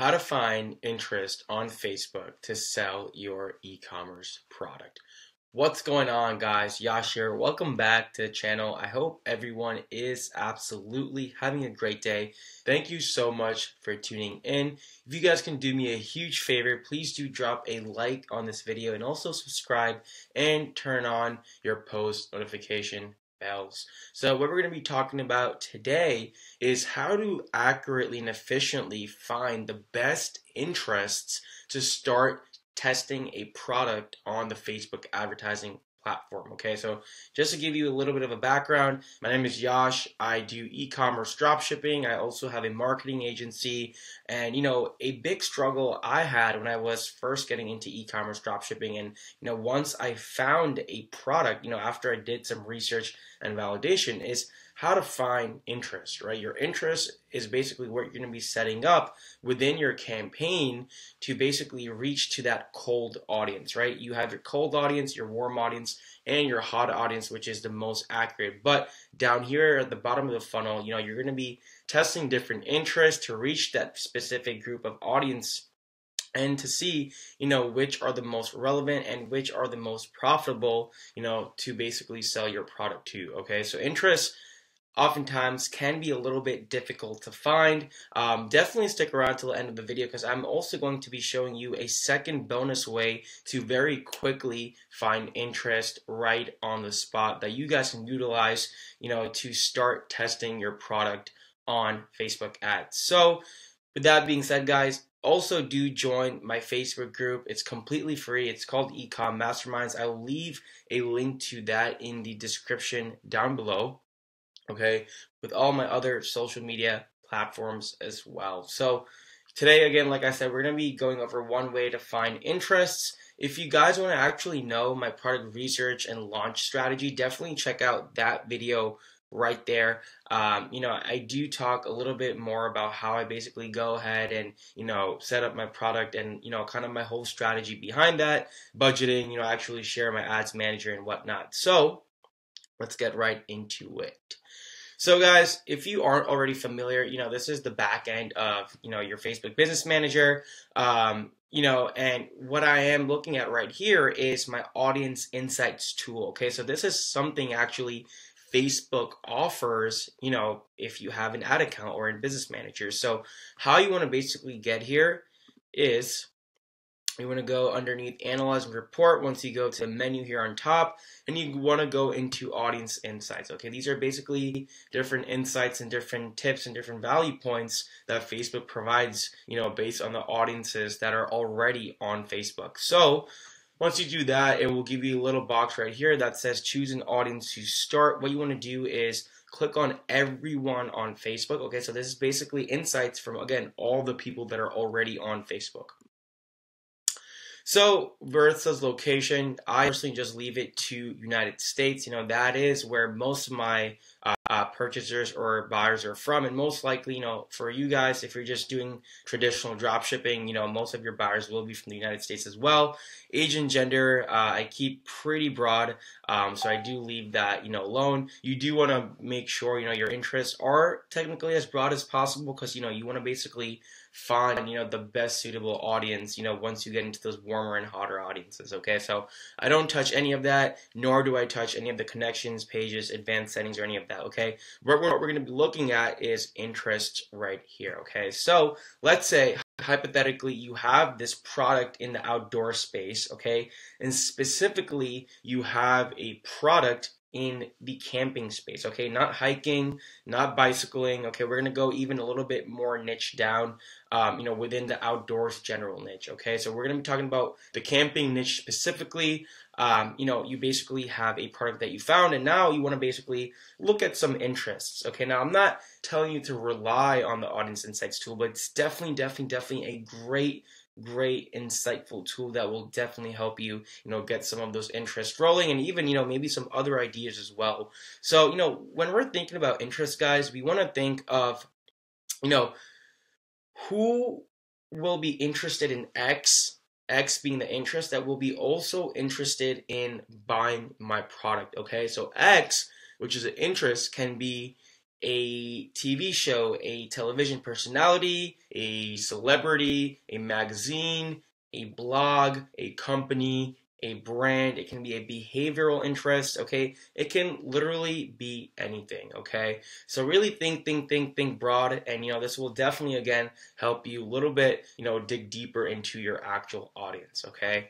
How to find interest on Facebook to sell your e-commerce product. What's going on, guys? Yash here. Welcome back to the channel. I hope everyone is absolutely having a great day. Thank you so much for tuning in. If you guys can do me a huge favor, please do drop a like on this video and also subscribe and turn on your post notification bells. So what we're going to be talking about today is how to accurately and efficiently find the best interests to start testing a product on the Facebook advertising platform. Okay, so just to give you a little bit of a background, my name is Yash. I do e-commerce dropshipping. I also have a marketing agency, and you know, a big struggle I had when I was first getting into e-commerce dropshipping, and you know, once I found a product, you know, after I did some research and validation, is how to find interest, right? Your interest is basically what you're going to be setting up within your campaign to basically reach to that cold audience, right? You have your cold audience, your warm audience, and your hot audience, which is the most accurate. But down here at the bottom of the funnel, you know, you're going to be testing different interests to reach that specific group of audience and to see, you know, which are the most relevant and which are the most profitable, you know, to basically sell your product to. Okay, so interest oftentimes can be a little bit difficult to find. Definitely stick around till the end of the video, because I'm also going to be showing you a second bonus way to very quickly find interest right on the spot that you guys can utilize, you know, to start testing your product on Facebook ads. So with that being said, guys, also do join my Facebook group. It's completely free. It's called Ecom Masterminds. I will leave a link to that in the description down below. Okay, with all my other social media platforms as well. So today, again, like I said, we're going to be going over one way to find interests. If you guys want to actually know my product research and launch strategy, definitely check out that video right there. You know, I do talk a little bit more about how I basically go ahead and, you know, set up my product and, you know, kind of my whole strategy behind that, budgeting, you know, actually share my ads manager and whatnot. So let's get right into it. So guys, if you aren't already familiar, you know, this is the back end of, you know, your Facebook business manager, you know, and what I am looking at right here is my audience insights tool. Okay, so this is something actually Facebook offers, you know, if you have an ad account or in business manager. So how you want to basically get here is you want to go underneath Analyze and Report once you go to the menu here on top, and you want to go into Audience Insights. Okay, these are basically different insights and different tips and different value points that Facebook provides, you know, based on the audiences that are already on Facebook. So once you do that, it will give you a little box right here that says choose an audience to start. What you want to do is click on everyone on Facebook. Okay, so this is basically insights from, again, all the people that are already on Facebook. So versus location, I personally just leave it to United States. You know, that is where most of my purchasers or buyers are from, and most likely, you know, for you guys, if you're just doing traditional drop shipping, you know, most of your buyers will be from the United States as well. Age and gender, I keep pretty broad, so I do leave that, you know, alone. You do want to make sure, you know, your interests are technically as broad as possible, because, you know, you want to basically find, you know, the best suitable audience, you know, once you get into those warmer and hotter audiences. Okay, so I don't touch any of that, nor do I touch any of the connections, pages, advanced settings, or any of that. Okay, what we're going to be looking at is interests right here. Okay, so let's say hypothetically you have this product in the outdoor space, okay, and specifically you have a product in the camping space. Okay, not hiking, not bicycling. Okay, we're gonna go even a little bit more niche down, you know, within the outdoors general niche. Okay, so we're gonna be talking about the camping niche specifically. You know, you basically have a product that you found, and now you want to basically look at some interests. Okay, now I'm not telling you to rely on the audience insights tool, but it's definitely a great insightful tool that will definitely help you, you know, get some of those interests rolling, and even, you know, maybe some other ideas as well. So, you know, when we're thinking about interests, guys, we want to think of, you know, who will be interested in X being the interest that will be also interested in buying my product. Okay, so X, which is an interest, can be a TV show, a television personality, a celebrity, a magazine, a blog, a company, a brand. It can be a behavioral interest, okay? It can literally be anything, okay? So really think broad, and you know, this will definitely, again, help you a little bit, you know, dig deeper into your actual audience, okay?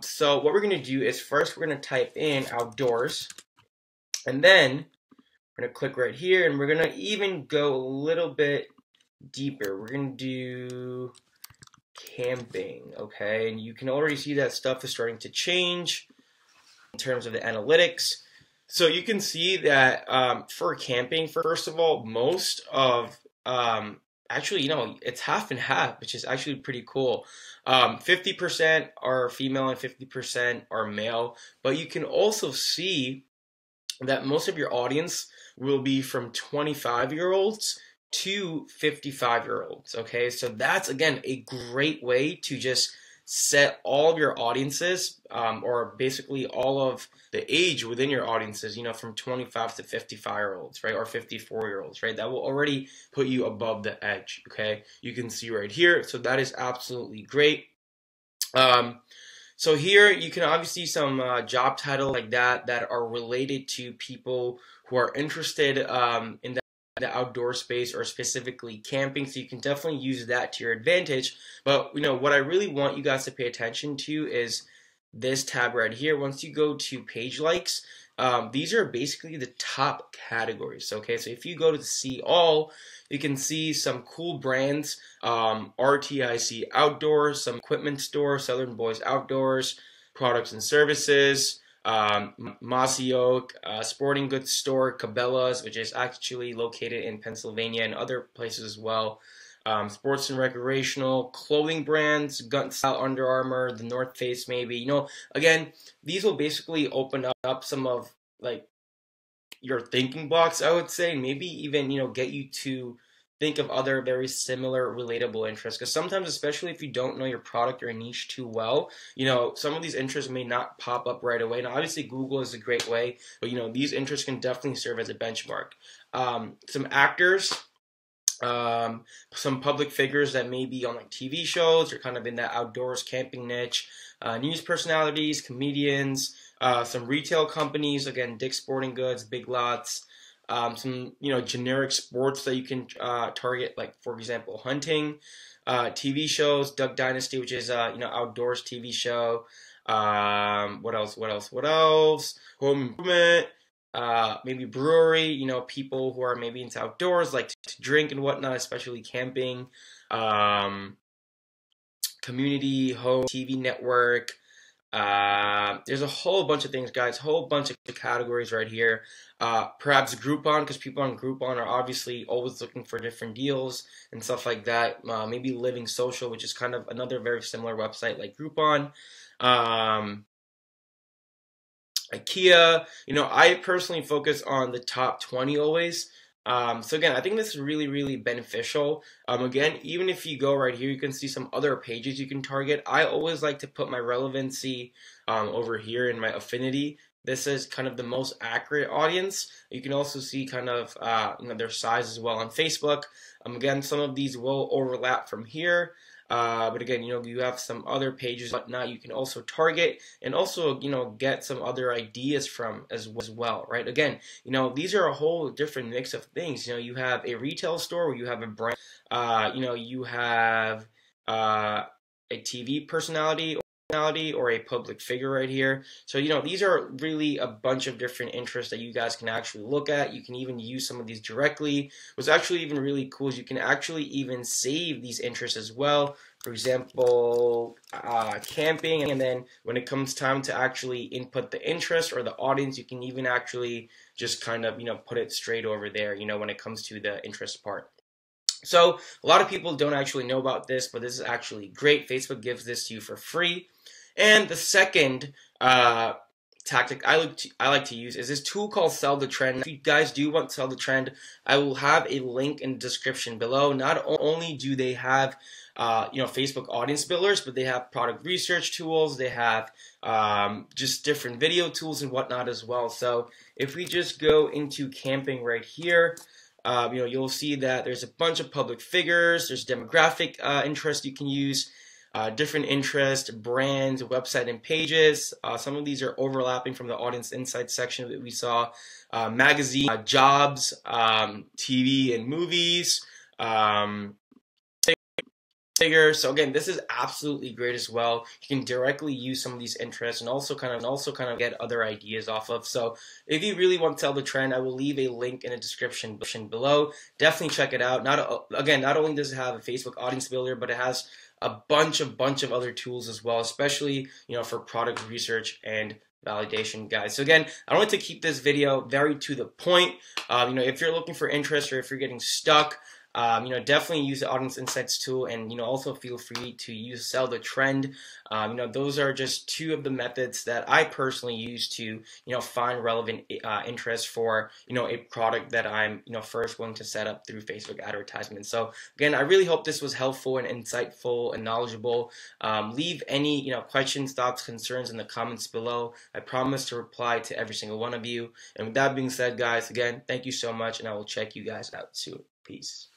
So what we're gonna do is first we're gonna type in outdoors, and then we're gonna click right here, and we're gonna even go a little bit deeper. We're gonna do camping, okay? And you can already see that stuff is starting to change in terms of the analytics. So you can see that for camping, first of all, most of actually, you know, it's half and half, which is actually pretty cool. 50% are female and 50% are male, but you can also see that most of your audience will be from 25-year-olds to 55-year-olds, okay? So that's, again, a great way to just set all of your audiences, or basically all of the age within your audiences, you know, from 25 to 55-year-olds, right, or 54-year-olds, right? That will already put you above the edge, okay? You can see right here, so that is absolutely great. So here you can obviously see some job titles like that that are related to people who are interested in the outdoor space, or specifically camping. So you can definitely use that to your advantage. But you know what I really want you guys to pay attention to is this tab right here. Once you go to page likes, these are basically the top categories. Okay, so if you go to see all, you can see some cool brands, RTIC Outdoors, some equipment store, Southern Boys Outdoors, products and services, Mossy Oak, sporting goods store, Cabela's, which is actually located in Pennsylvania and other places as well, sports and recreational, clothing brands, Gun Style, Under Armour, The North Face maybe. You know, again, these will basically open up some of, like, your thinking blocks, I would say, maybe even, you know, get you to think of other very similar relatable interests, because sometimes, especially if you don't know your product or your niche too well, you know, some of these interests may not pop up right away. Now obviously Google is a great way, but you know, these interests can definitely serve as a benchmark. Some actors, some public figures that may be on like TV shows or kind of in that outdoors camping niche, news personalities, comedians, some retail companies, again, Dick's Sporting Goods, Big Lots, some, you know, generic sports that you can target, like, for example, hunting, TV shows, Duck Dynasty, which is, you know, outdoors TV show, what else, home improvement, maybe brewery, you know, people who are maybe into outdoors, like to drink and whatnot, especially camping, community, home, TV network. There's a whole bunch of things, guys, whole bunch of categories right here. Perhaps Groupon, because people on Groupon are obviously always looking for different deals and stuff like that. Maybe LivingSocial, which is kind of another very similar website like Groupon. Ikea, you know, I personally focus on the top 20 always. So again, I think this is really, really beneficial. Again, even if you go right here, you can see some other pages you can target. I always like to put my relevancy over here in my affinity. This is kind of the most accurate audience. You can also see kind of you know, their size as well on Facebook. Again, some of these will overlap from here. But again, you know, you have some other pages, whatnot, you can also target and also, you know, get some other ideas from as well, right? Again, you know, these are a whole different mix of things. You know, you have a retail store where you have a brand, you know, you have a TV personality or a public figure right here. So, you know, these are really a bunch of different interests that you guys can actually look at. You can even use some of these directly. What's actually even really cool is you can actually even save these interests as well. For example, camping, and then when it comes time to actually input the interest or the audience, you can even actually just kind of, you know, put it straight over there, you know, when it comes to the interest part. So a lot of people don't actually know about this, but this is actually great. Facebook gives this to you for free. And the second tactic I like to use is this tool called Sell the Trend. If you guys do want to Sell the Trend, I will have a link in the description below. Not only do they have you know, Facebook audience builders, but they have product research tools. They have just different video tools and whatnot as well. So if we just go into camping right here, you'll see that there's a bunch of public figures, there's demographic interest you can use, different interests, brands, website, and pages. Some of these are overlapping from the audience insights section that we saw. Magazine, jobs, TV and movies, figures. So again, this is absolutely great as well. You can directly use some of these interests and also kind of get other ideas off of. So if you really want to Sell the Trend, I will leave a link in the description below. Definitely check it out. Not only does it have a Facebook audience builder, but it has a bunch of other tools as well, especially for product research and validation, guys. So again, I wanted to keep this video very to the point. If you're looking for interest or if you're getting stuck, definitely use the audience insights tool, and also feel free to use Sell the Trend. Those are just two of the methods that I personally use to find relevant interest for a product that I'm first going to set up through Facebook advertisements. So again, I really hope this was helpful and insightful and knowledgeable. Leave any questions, thoughts, concerns in the comments below. I promise to reply to every single one of you. And with that being said, guys, again, thank you so much, and I will check you guys out soon. Peace.